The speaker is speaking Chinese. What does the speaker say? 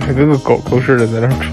还跟个狗狗似的在那喘。